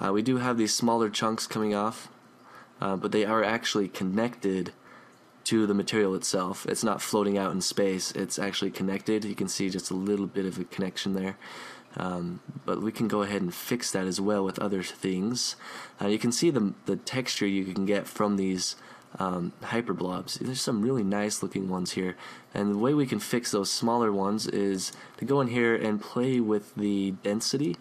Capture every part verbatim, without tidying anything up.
Uh, we do have these smaller chunks coming off, uh, but they are actually connected to the material itself. It's not floating out in space, it's actually connected. You can see just a little bit of a connection there. Um, but we can go ahead and fix that as well with other things. Uh, you can see the, the texture you can get from these um, hyperblobs. There's some really nice looking ones here, and the way we can fix those smaller ones is to go in here and play with the density,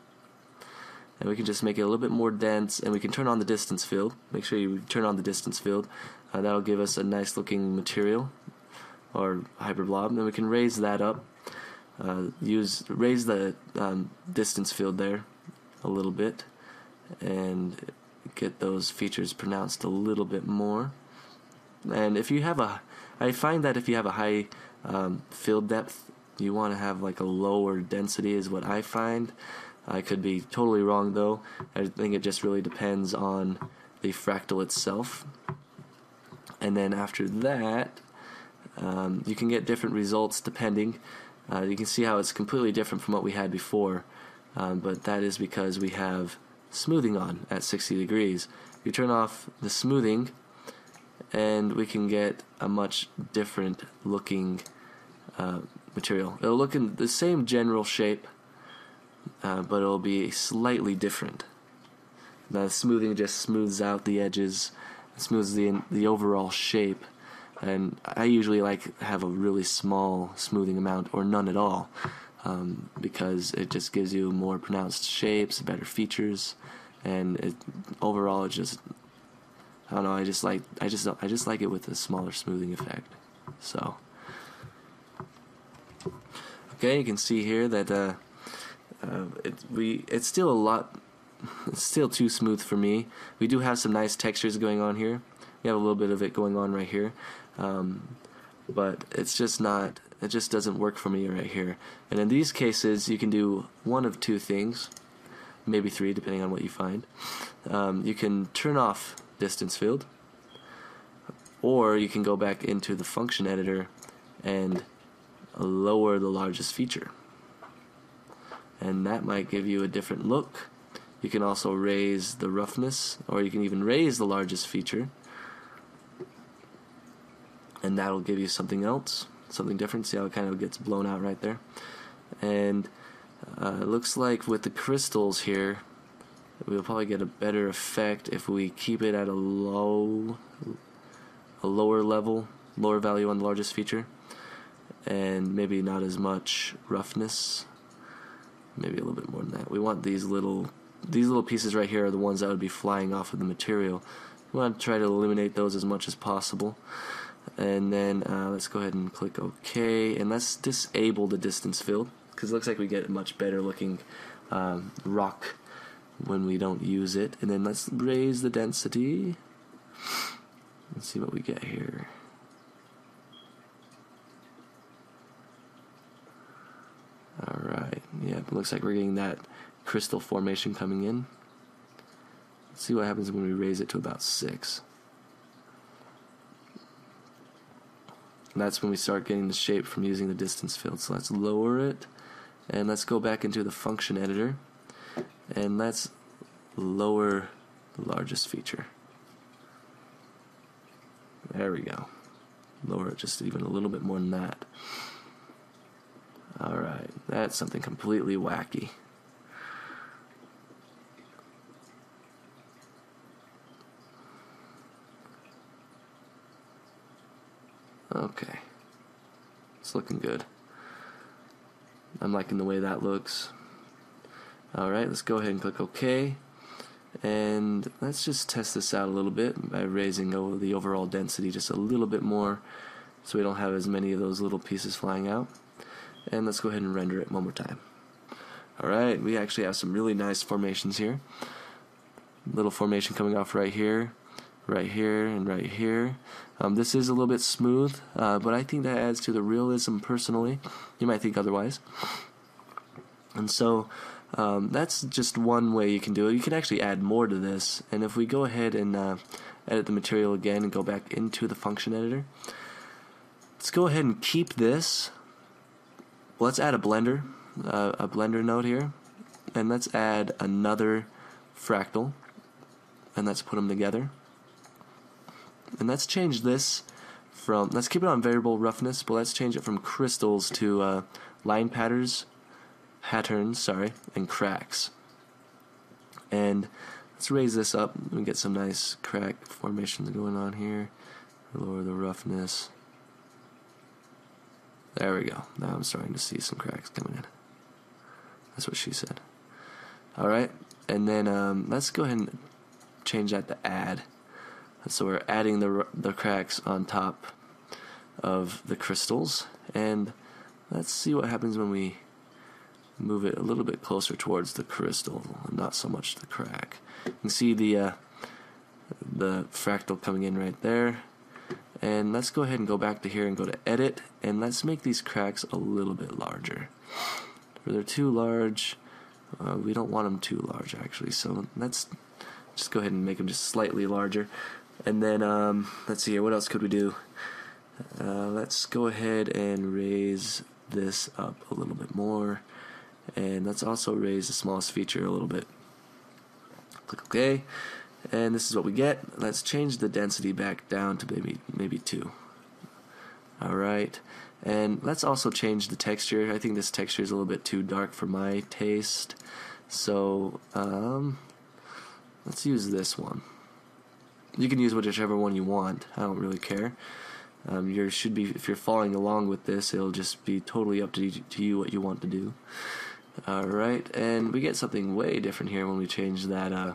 and we can just make it a little bit more dense, and we can turn on the distance field. Make sure you turn on the distance field. Uh, that'll give us a nice looking material or hyperblob, and we can raise that up. Uh, use raise the um, distance field there a little bit and get those features pronounced a little bit more. And if you have a, I find that if you have a high um, field depth, you want to have like a lower density is what I find. I could be totally wrong though. I think it just really depends on the fractal itself. And then after that, um, you can get different results depending. Uh, you can see how it's completely different from what we had before, um, but that is because we have smoothing on at sixty degrees. You turn off the smoothing and we can get a much different looking uh, material. It'll look in the same general shape, uh, but it'll be slightly different. Now the smoothing just smooths out the edges, smooths the, the overall shape. And I usually like have a really small smoothing amount or none at all, um, because it just gives you more pronounced shapes, better features, and it, overall it just, I don't know, I just like I just I just like it with a smaller smoothing effect. So okay, you can see here that uh, uh, it we it's still a lot, it's still too smooth for me. We do have some nice textures going on here. We have a little bit of it going on right here. Um, but it's just not, it just doesn't work for me right here. And in these cases, you can do one of two things, maybe three, depending on what you find. Um, you can turn off distance field, or you can go back into the function editor and lower the largest feature. And that might give you a different look. You can also raise the roughness, or you can even raise the largest feature. And that'll give you something else, something different. See how it kind of gets blown out right there. And uh, it looks like with the crystals here, we'll probably get a better effect if we keep it at a low, a lower level, lower value on the largest feature, and maybe not as much roughness. Maybe a little bit more than that. We want these little, these little pieces right here are the ones that would be flying off of the material. We want to try to eliminate those as much as possible. And then uh, let's go ahead and click OK, and let's disable the distance field, because it looks like we get a much better looking um, rock when we don't use it. And then let's raise the density. Let's see what we get here. Alright, yeah, it looks like we're getting that crystal formation coming in. Let's see what happens when we raise it to about six. That's when we start getting the shape from using the distance field. So let's lower it, and let's go back into the function editor, and let's lower the largest feature. There we go. Lower it just even a little bit more than that. Alright, that's something completely wacky. Okay, it's looking good. I'm liking the way that looks. Alright, let's go ahead and click OK, and let's just test this out a little bit by raising over the overall density just a little bit more, so we don't have as many of those little pieces flying out. And let's go ahead and render it one more time. Alright, we actually have some really nice formations here. Little formation coming off right here, right here, and right here. Um, this is a little bit smooth, uh, but I think that adds to the realism personally. You might think otherwise. And so um, that's just one way you can do it. You can actually add more to this. And if we go ahead and uh, edit the material again and go back into the function editor, let's go ahead and keep this. Let's add a blender, uh, a blender node here, and let's add another fractal, and let's put them together. And let's change this from, let's keep it on variable roughness, but let's change it from crystals to uh, line patterns, patterns, sorry, and cracks. And let's raise this up and get some nice crack formations going on here. Lower the roughness. There we go. Now I'm starting to see some cracks coming in. That's what she said. Alright, and then um, let's go ahead and change that to add. So we're adding the, the cracks on top of the crystals, and let's see what happens when we move it a little bit closer towards the crystal and not so much the crack. You can see the uh, the fractal coming in right there. And let's go ahead and go back to here and go to edit, and let's make these cracks a little bit larger. If they're too large, uh, we don't want them too large actually, so let's just go ahead and make them just slightly larger. And then um, let's see here, what else could we do? Uh, let's go ahead and raise this up a little bit more, and let's also raise the smallest feature a little bit. Click OK, and this is what we get. Let's change the density back down to maybe maybe two. Alright, and let's also change the texture. I think this texture is a little bit too dark for my taste, so um, let's use this one. You can use whichever one you want, I don't really care. Um, you should be, if you're following along with this, it'll just be totally up to, to you what you want to do. Alright, and we get something way different here when we change that, uh,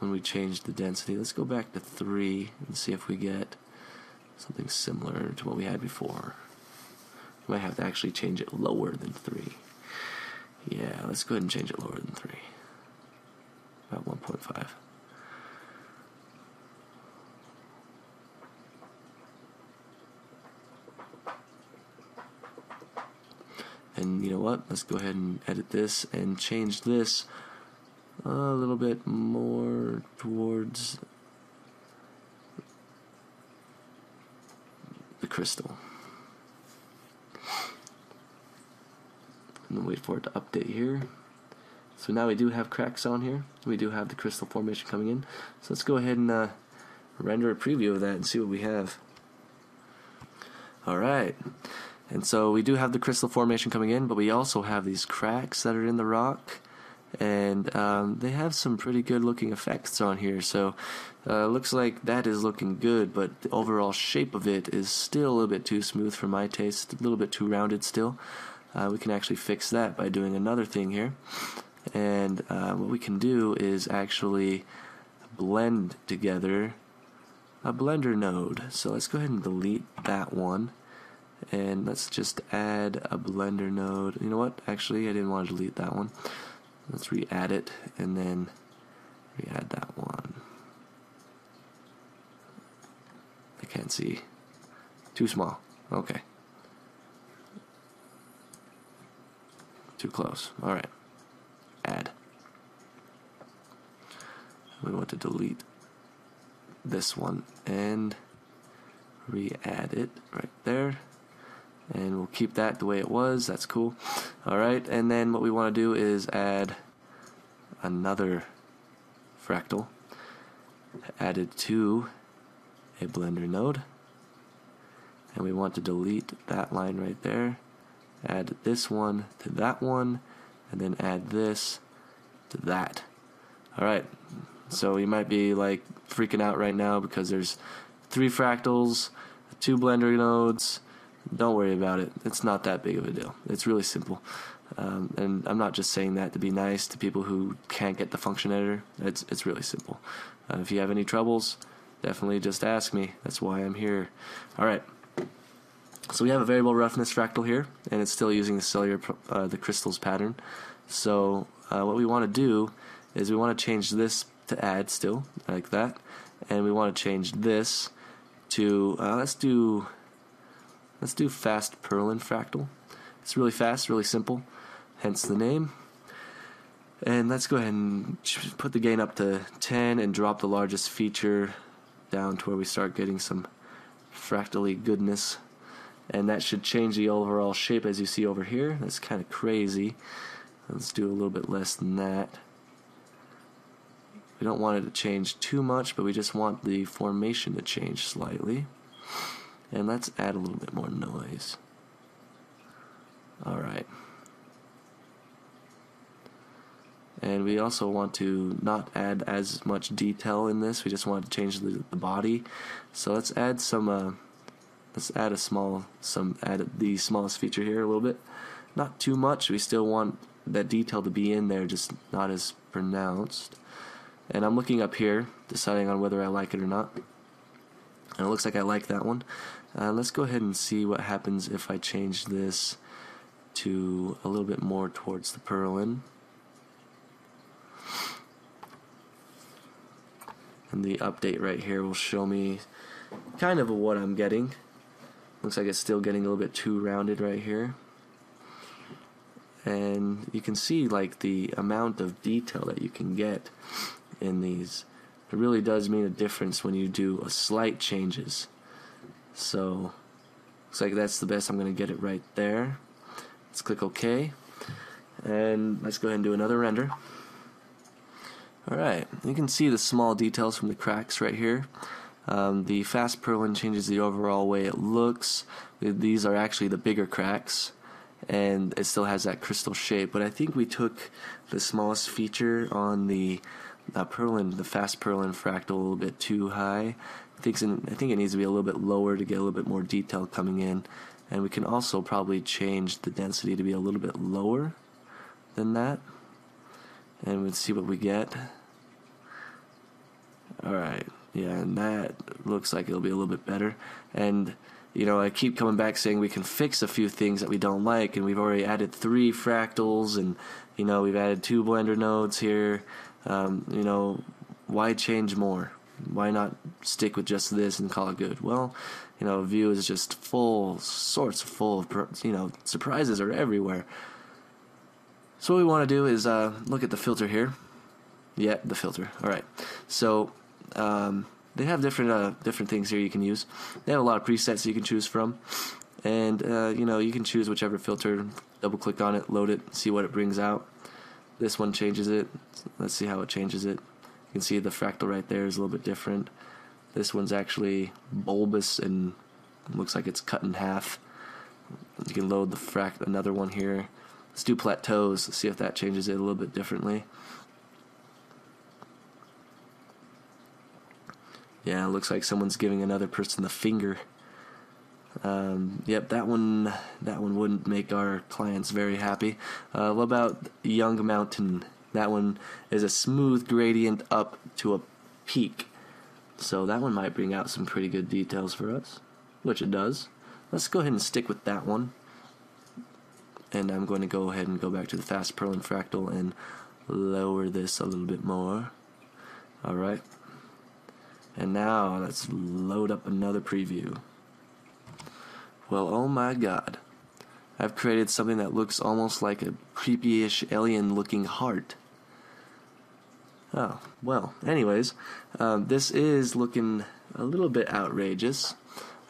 when we change the density. Let's go back to three and see if we get something similar to what we had before. We might have to actually change it lower than three. Yeah, let's go ahead and change it lower than three. About one point five. And you know what, let's go ahead and edit this and change this a little bit more towards the crystal. And then wait for it to update here. So now we do have cracks on here. We do have the crystal formation coming in. So let's go ahead and uh, render a preview of that and see what we have. Alright. And so we do have the crystal formation coming in, but we also have these cracks that are in the rock, and um, they have some pretty good looking effects on here, so it uh, looks like that is looking good, but the overall shape of it is still a little bit too smooth for my taste, a little bit too rounded still. Uh, we can actually fix that by doing another thing here, and uh, what we can do is actually blend together a blender node. So let's go ahead and delete that one. And let's just add a blender node. You know what? Actually, I didn't want to delete that one. Let's re-add it and then re-add that one. I can't see. Too small. Okay. Too close. Alright. Add. We want to delete this one and re-add it right there. And we'll keep that the way it was. That's cool. Alright, and then what we want to do is add another fractal added to a blender node, and we want to delete that line right there, add this one to that one, and then add this to that. Alright, so you might be like freaking out right now because there's three fractals, two blender nodes. Don't worry about it. It's not that big of a deal. It's really simple. Um, and I'm not just saying that to be nice to people who can't get the function editor. It's, it's really simple. Uh, if you have any troubles, definitely just ask me. That's why I'm here. Alright. So we have a variable roughness fractal here, and it's still using the cellular, uh, the crystals pattern. So uh, what we want to do is we want to change this to add still, like that. And we want to change this to, uh, let's do... Let's do Fast Perlin Fractal. It's really fast, really simple, hence the name. And let's go ahead and put the gain up to ten and drop the largest feature down to where we start getting some fractally goodness. And that should change the overall shape as you see over here. That's kind of crazy. Let's do a little bit less than that. We don't want it to change too much, but we just want the formation to change slightly. And let's add a little bit more noise. Alright. And we also want to not add as much detail in this. We just want to change the, the body. So let's add some. Uh, let's add a small. Some add the smallest feature here a little bit. Not too much. We still want that detail to be in there, just not as pronounced. And I'm looking up here, deciding on whether I like it or not. And it looks like I like that one. Uh, let's go ahead and see what happens if I change this to a little bit more towards the Perlin. And the update right here will show me kind of what I'm getting. Looks like it's still getting a little bit too rounded right here. And you can see like the amount of detail that you can get in these. It really does mean a difference when you do a slight changes. So looks like that's the best I'm gonna get it right there. Let's click OK, and let's go ahead and do another render. Alright, you can see the small details from the cracks right here. Um, the Fast Perlin changes the overall way it looks. These are actually the bigger cracks, and it still has that crystal shape, but I think we took the smallest feature on the uh, Perlin, the Fast Perlin Fractal, a little bit too high. I think, I think it needs to be a little bit lower to get a little bit more detail coming in, and we can also probably change the density to be a little bit lower than that, and we'll see what we get. Alright, yeah, and that looks like it'll be a little bit better. And, you know, I keep coming back saying we can fix a few things that we don't like, and we've already added three fractals, and, you know, we've added two blender nodes here. Um, you know, why change more? Why not stick with just this and call it good? Well, you know, Vue is just full, sorts full of, you know, surprises are everywhere. So what we want to do is uh, look at the filter here. Yeah, the filter. All right. So um, they have different uh, different things here you can use. They have a lot of presets you can choose from, and uh, you know, you can choose whichever filter. Double click on it, load it, see what it brings out. This one changes it. Let's see how it changes it. You can see the fractal right there is a little bit different. This one's actually bulbous and looks like it's cut in half. You can load the fract another one here. Let's do plateaus, see if that changes it a little bit differently. Yeah, it looks like someone's giving another person the finger. Um, yep, that one that one wouldn't make our clients very happy. Uh, what about Young Mountain? That one is a smooth gradient up to a peak. So that one might bring out some pretty good details for us, which it does. Let's go ahead and stick with that one. And I'm going to go ahead and go back to the Fast Perlin Fractal and lower this a little bit more. Alright. And now let's load up another preview. Well, oh my god. I've created something that looks almost like a creepy-ish alien-looking heart. Oh, well, anyways. Um, this is looking a little bit outrageous.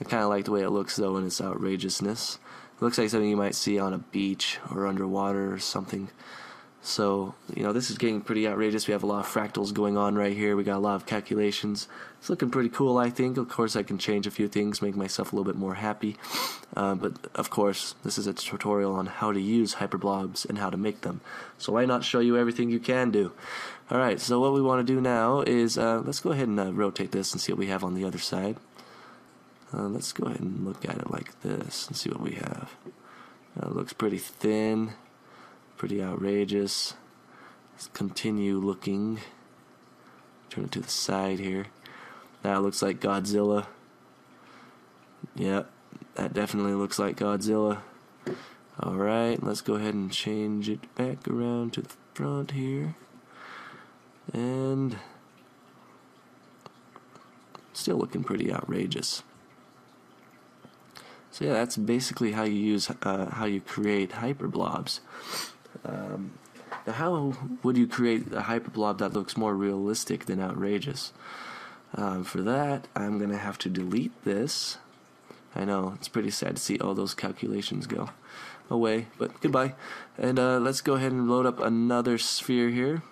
I kind of like the way it looks, though, in its outrageousness. Looks like something you might see on a beach or underwater or something. So, you know, this is getting pretty outrageous. We have a lot of fractals going on right here. We got a lot of calculations. It's looking pretty cool, I think. Of course, I can change a few things, make myself a little bit more happy. Uh, but, of course, this is a tutorial on how to use hyperblobs and how to make them. So why not show you everything you can do? All right, so what we want to do now is uh, let's go ahead and uh, rotate this and see what we have on the other side. Uh, let's go ahead and look at it like this and see what we have. Uh, it looks pretty thin, pretty outrageous. Let's continue looking. Turn it to the side here. Now it looks like Godzilla. Yep, that definitely looks like Godzilla. Alright, let's go ahead and change it back around to the front here. And still looking pretty outrageous. So yeah, that's basically how you use, uh, how you create hyperblobs. Um, now, how would you create a hyperblob that looks more realistic than outrageous? Um, for that, I'm gonna have to delete this. I know it's pretty sad to see all those calculations go away, but goodbye. And uh, let's go ahead and load up another sphere here.